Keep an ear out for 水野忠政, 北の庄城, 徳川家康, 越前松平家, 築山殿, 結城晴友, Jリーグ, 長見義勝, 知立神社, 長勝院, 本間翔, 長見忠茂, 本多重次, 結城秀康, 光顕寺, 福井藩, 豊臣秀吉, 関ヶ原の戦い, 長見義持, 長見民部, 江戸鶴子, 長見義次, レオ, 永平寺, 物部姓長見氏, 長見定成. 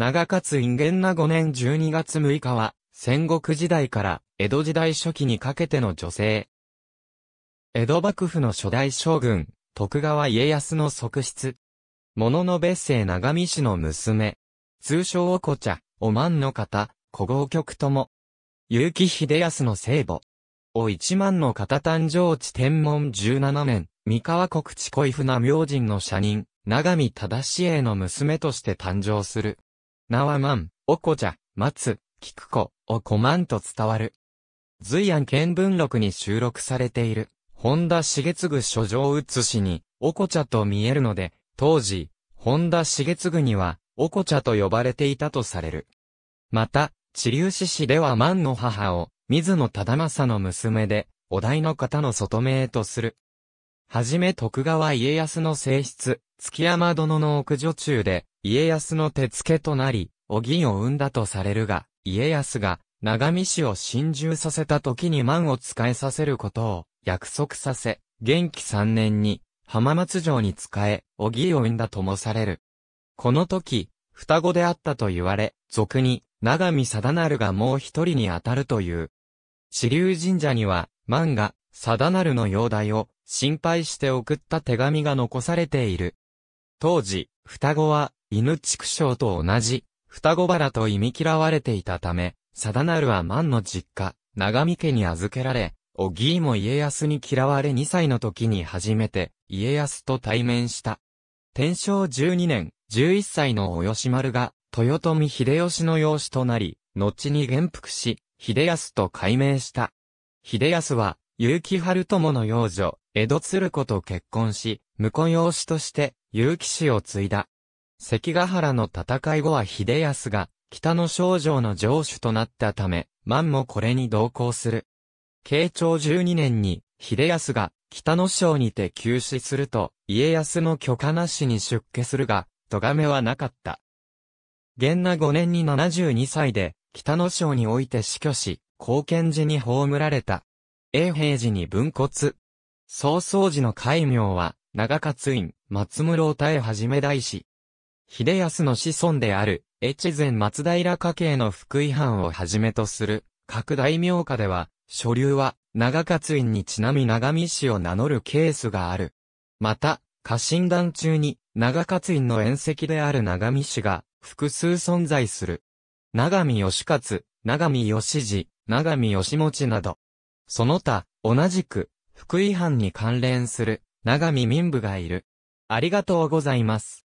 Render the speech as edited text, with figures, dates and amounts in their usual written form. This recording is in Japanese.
長勝院元和5年12月6日は、戦国時代から江戸時代初期にかけての女性。江戸幕府の初代将軍、徳川家康の側室。物部姓長見氏の娘。通称おこちゃ、おまんの方、小郷曲とも。結城秀康の生母。お一万の方誕生地天文17年、三河国地恋船明神の社人、長見忠茂の娘として誕生する。名は万、おこちゃ、松、菊子、おこまんと伝わる。随安見聞録に収録されている、本多重次書状写しに、おこちゃと見えるので、当時、本多重次には、おこちゃと呼ばれていたとされる。また、知立市では万の母を、水野忠政の娘で、お代の方の外名とする。はじめ徳川家康の正室、築山殿の奥女中で、家康の手付けとなり、おぎんを生んだとされるが、家康が、長見氏を心中させた時に万を仕えさせることを約束させ、元亀3年に浜松城に仕え、おぎを生んだともされる。この時、双子であったと言われ、俗に、長見定成がもう一人にあたるという。知立神社には、万が、定成の容体を心配して送った手紙が残されている。当時、双子は、犬畜生と同じ、双子腹と忌み嫌われていたため、定成は万の実家、長見家に預けられ、おぎいも家康に嫌われ2歳の時に初めて、家康と対面した。天正12年、11歳のおよし丸が、豊臣秀吉の養子となり、後に元服し、秀康と改名した。秀康は、結城晴友の養女、江戸鶴子と結婚し、婿養子として、結城氏を継いだ。関ヶ原の戦い後は秀康が、北の庄城の城主となったため、万もこれに同行する。慶長12年に、秀康が、北の庄にて急死すると、家康の許可なしに出家するが、咎めはなかった。元和5年に72歳で、北の庄において死去し、光顕寺に葬られた。永平寺に分骨。曹操寺の戒名は、長勝院、松室多江はじめ大師。秀康の子孫である、越前松平家系の福井藩をはじめとする、各大名家では、所流は、長勝院にちなみ長見氏を名乗るケースがある。また、家臣団中に、長勝院の縁石である長見氏が、複数存在する。長見義勝、長見義次、長見義持など。その他、同じく、福井藩に関連する、長見民部がいる。ありがとうございます。